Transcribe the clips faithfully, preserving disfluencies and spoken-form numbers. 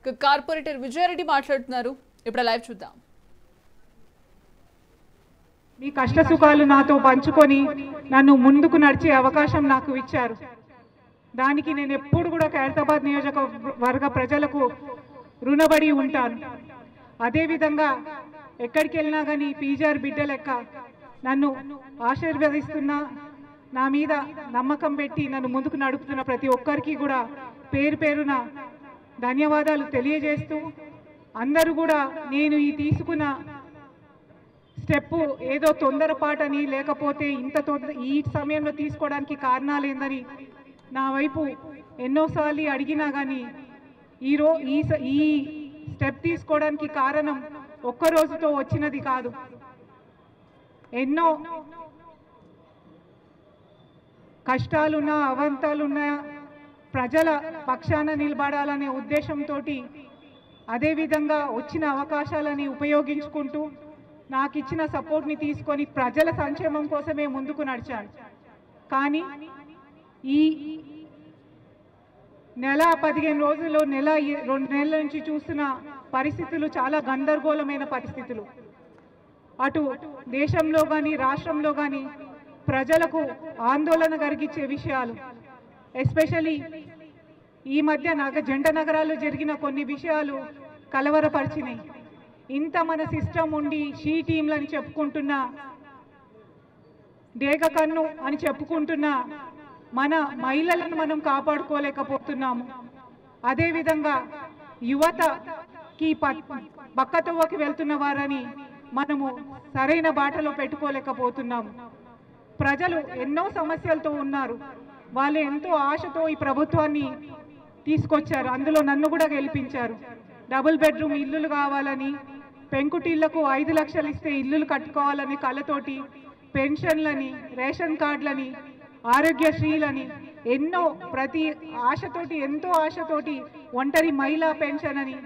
ఇక కార్పొరేటర్ విజయారెడ్డి మాట్లాడుతున్నారు ఇప్పుడు లైవ్ చూద్దాం మీ కష్ట సుఖాలు నాతో పంచుకొని నన్ను ముందుకు నడిచే అవకాశం నాకు ఇచ్చారు దానికి నేను ఎప్పుడు కూడా ఖైరతాబాద్ నియోజక వర్గ ప్రజలకు రుణపడి ఉంటాను అదే విధంగా ఎక్కడికి వెళ్ళినా గాని పీజర్ బిడ్డలెక్క నన్ను ఆశీర్వదిస్తున్న నా మీద నమ్మకం పెట్టి నన్ను ముందుకు నడుపుతున్న ప్రతి ఒక్కరికి కూడా పేరుపేరున ధన్యవాదాలు తెలియజేస్తూ అందరూ కూడా నేను ఈ తీసుకున్న స్టెప్ ఏదో తొందరపాటని లేకపోతే ఇంత ఈ సమయంలో తీసుకోవడానికి కారణాలేందని నా వైపు ఎన్నోసార్లు అడిగినా గానీ ఈ రో ఈ స్టెప్ తీసుకోవడానికి కారణం ఒక్క రోజుతో వచ్చినది కాదు ఎన్నో కష్టాలున్నా అవంతాలున్నా ప్రజల పక్షాన నిలబడాలనే ఉద్దేశంతోటి అదే విధంగా వచ్చిన అవకాశాలను ఉపయోగించుకుంటూ నాకు ఇచ్చిన సపోర్ట్ ని తీసుకొని ప్రజల సంక్షేమం కోసమే ముందుకు నడిచాను కానీ ఈ నెల పదిహేను రోజుల్లో నెల రెండు నెలల నుంచి చూస్తున్న పరిస్థితులు చాలా గందరగోళమైన పరిస్థితులు అటు దేశంలో గాని రాష్ట్రంలో గాని ప్రజలకు ఆందోళన కలిగించే విషయాలు ఎస్పెషల్లీ ఈ మధ్య నాగ జంట నగరాల్లో జరిగిన కొన్ని విషయాలు కలవరపరిచినాయి ఇంత మన సిస్టమ్ ఉండి షీ టీంలని చెప్పుకుంటున్న డేగ కన్ను అని చెప్పుకుంటున్న మన మహిళలను మనం కాపాడుకోలేకపోతున్నాము అదేవిధంగా యువతకి బక్కతోవకి వెళ్తున్న వారని మనము సరైన బాటలో పెట్టుకోలేకపోతున్నాము ప్రజలు ఎన్నో సమస్యలతో ఉన్నారు వాళ్ళు ఎంతో ఆశతో ఈ ప్రభుత్వాన్ని తీసుకొచ్చారు అందులో నన్ను కూడా గెలిపించారు డబుల్ బెడ్రూమ్ ఇల్లులు కావాలని పెంకుటిళ్లకు ఐదు లక్షలు ఇస్తే ఇల్లులు కట్టుకోవాలని కలతోటి పెన్షన్లని రేషన్ కార్డులని ఆరోగ్యశ్రీలని ఎన్నో ప్రతి ఆశతోటి ఎంతో ఆశతోటి ఒంటరి మహిళా పెన్షన్ అని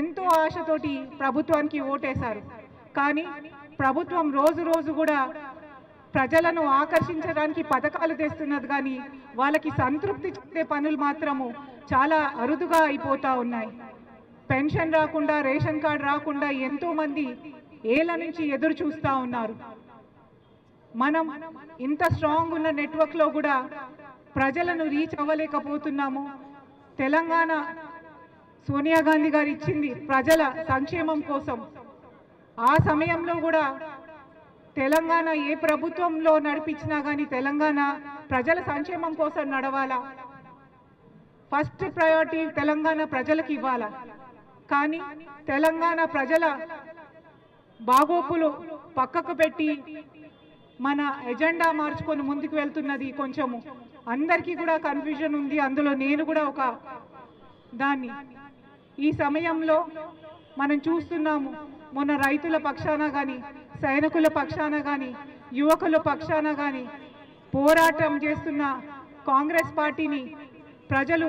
ఎంతో ఆశతోటి ప్రభుత్వానికి ఓటేశారు కానీ ప్రభుత్వం రోజు రోజు కూడా ప్రజలను ఆకర్షించడానికి పథకాలు తెస్తున్నది కానీ వాళ్ళకి సంతృప్తి చెందే పనులు మాత్రము చాలా అరుదుగా అయిపోతూ ఉన్నాయి పెన్షన్ రాకుండా రేషన్ కార్డు రాకుండా ఎంతో మంది ఏళ్ల నుంచి ఎదురు చూస్తూ ఉన్నారు మనం ఇంత స్ట్రాంగ్ ఉన్న నెట్వర్క్ లో కూడా ప్రజలను రీచ్ అవ్వలేకపోతున్నాము తెలంగాణ సోనియా గాంధీ గారు ఇచ్చింది ప్రజల సంక్షేమం కోసం ఆ సమయంలో కూడా తెలంగాణ ఏ ప్రభుత్వంలో నడిపించినా కానీ తెలంగాణ ప్రజల సంక్షేమం కోసం నడవాలా ఫస్ట్ ప్రయారిటీ తెలంగాణ ప్రజలకు ఇవ్వాలా కానీ తెలంగాణ ప్రజల బాగోపులు పక్కకు పెట్టి మన ఎజెండా మార్చుకొని ముందుకు వెళ్తున్నది కొంచెము అందరికీ కూడా కన్ఫ్యూజన్ ఉంది అందులో నేను కూడా ఒక దాన్ని ఈ సమయంలో మనం చూస్తున్నాము మన రైతుల పక్షాన కానీ సైనికుల పక్షాన కానీ యువకుల పక్షాన కానీ పోరాటం చేస్తున్న కాంగ్రెస్ పార్టీని ప్రజలు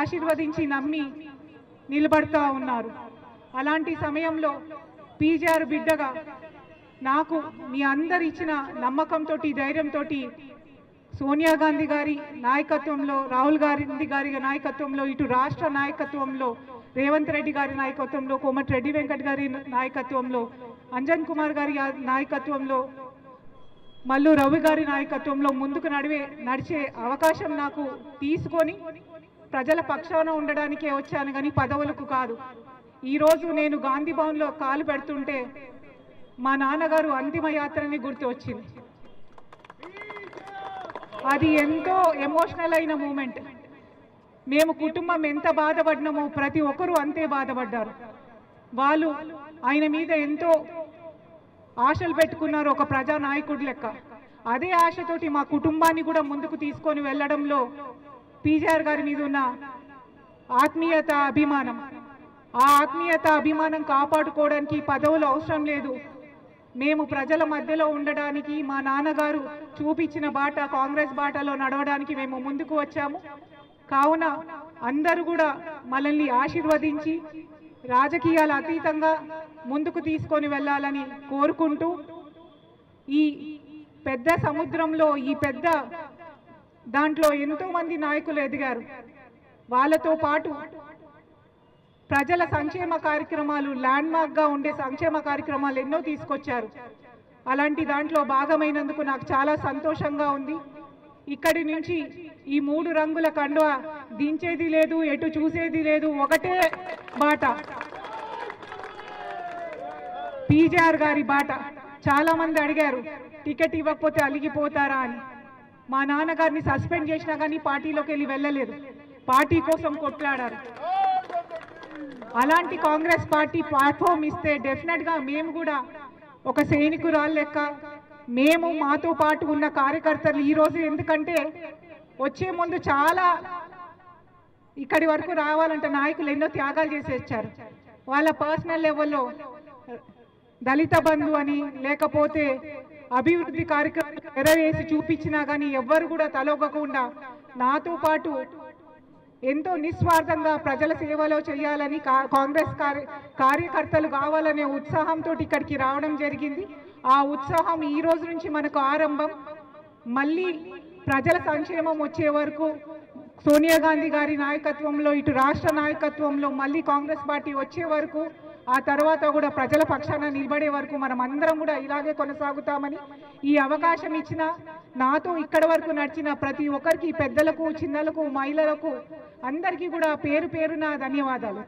ఆశీర్వదించి నమ్మి నిలబడతా ఉన్నారు అలాంటి సమయంలో పీజీఆర్ బిడ్డగా నాకు మీ అందరు ఇచ్చిన నమ్మకంతో ధైర్యంతో సోనియా గాంధీ గారి నాయకత్వంలో రాహుల్ గాంధీ గారి నాయకత్వంలో ఇటు రాష్ట్ర నాయకత్వంలో రేవంత్ రెడ్డి గారి నాయకత్వంలో కోమటిరెడ్డి వెంకట్ గారి నాయకత్వంలో అంజన్ కుమార్ గారి నాయకత్వంలో మల్లు రవి గారి నాయకత్వంలో ముందుకు నడివే నడిచే అవకాశం నాకు తీసుకొని ప్రజల పక్షాన ఉండడానికే వచ్చాను కానీ పదవులకు కాదు ఈరోజు నేను గాంధీ భవన్లో కాలు పెడుతుంటే మా నాన్నగారు అంతిమ యాత్రని గుర్తు వచ్చింది అది ఎంతో ఎమోషనల్ అయిన మూమెంట్ మేము కుటుంబం ఎంత బాధపడినామో ప్రతి ఒక్కరూ అంతే బాధపడ్డారు వాళ్ళు ఆయన మీద ఎంతో ఆశలు పెట్టుకున్నారు ఒక ప్రజా నాయకుడి లెక్క అదే ఆశతోటి మా కుటుంబాన్ని కూడా ముందుకు తీసుకొని వెళ్ళడంలో పీజీఆర్ గారి మీద ఉన్న ఆత్మీయత అభిమానం ఆ ఆత్మీయత అభిమానం కాపాడుకోవడానికి పదవులు అవసరం లేదు మేము ప్రజల మధ్యలో ఉండడానికి మా నాన్నగారు చూపించిన బాట కాంగ్రెస్ బాటలో నడవడానికి మేము ముందుకు వచ్చాము కావున అందరూ కూడా మనల్ని ఆశీర్వదించి రాజకీయాల అతీతంగా ముందుకు తీసుకొని వెళ్ళాలని కోరుకుంటూ ఈ పెద్ద సముద్రంలో ఈ పెద్ద దాంట్లో ఎంతో మంది నాయకులు ఎదిగారు వాళ్ళతో పాటు ప్రజల సంక్షేమ కార్యక్రమాలు ల్యాండ్ మార్క్ గా ఉండే సంక్షేమ కార్యక్రమాలు ఎన్నో తీసుకొచ్చారు. అలాంటి దాంట్లో భాగమైనందుకు నాకు చాలా సంతోషంగా ఉంది. ఇక్కడి నుంచి ఈ మూడు రంగుల కండువా దించేది లేదు, ఎటు చూసేది లేదు, ఒకటే బాట, పీజీఆర్ గారి బాట. చాలా మంది అడిగారు టికెట్ ఇవ్వకపోతే అలిగిపోతారా అని. మా నాన్నగారిని సస్పెండ్ చేసినా కానీ పార్టీలోకి వెళ్ళి వెళ్ళలేదు, పార్టీ కోసం కొట్లాడారు. అలాంటి కాంగ్రెస్ పార్టీ ప్లాట్ఫామ్ ఇస్తే డెఫినెట్ గా మేము కూడా ఒక సైనికురాలు లెక్క మేము మాతో పాటు ఉన్న కార్యకర్తలు ఈరోజు, ఎందుకంటే వచ్చే ముందు చాలా ఇక్కడి వరకు రావాలంటే నాయకులు ఎన్నో త్యాగాలు చేసేచ్చారు. వాళ్ళ పర్సనల్ లెవెల్లో దళిత బంధు అని లేకపోతే అభివృద్ధి కార్యక్రమాలు నెరవేసి చూపించినా కానీ ఎవ్వరు కూడా తలొగ్గకుండా నాతో పాటు ఎంతో నిస్వార్థంగా ప్రజల సేవలో చేయాలని కాంగ్రెస్ కార్యకర్తలు కావాలనే ఉత్సాహంతో ఇక్కడికి రావడం జరిగింది. ఆ ఉత్సాహం ఈ రోజు నుంచి మనకు ఆరంభం. మళ్ళీ ప్రజల సంక్షేమం వచ్చే వరకు సోనియా గాంధీ గారి నాయకత్వంలో ఇటు రాష్ట్ర నాయకత్వంలో మళ్ళీ కాంగ్రెస్ పార్టీ వచ్చే వరకు ఆ తర్వాత కూడా ప్రజల పక్షాన నిలబడే వరకు మనం అందరం కూడా ఇలాగే కొనసాగుతామని ఈ అవకాశం ఇచ్చిన నాతో ఇక్కడ వరకు నడిచిన ప్రతి ఒక్కరికి, పెద్దలకు, చిన్నలకు, మహిళలకు అందరికీ కూడా పేరు పేరున ధన్యవాదాలు.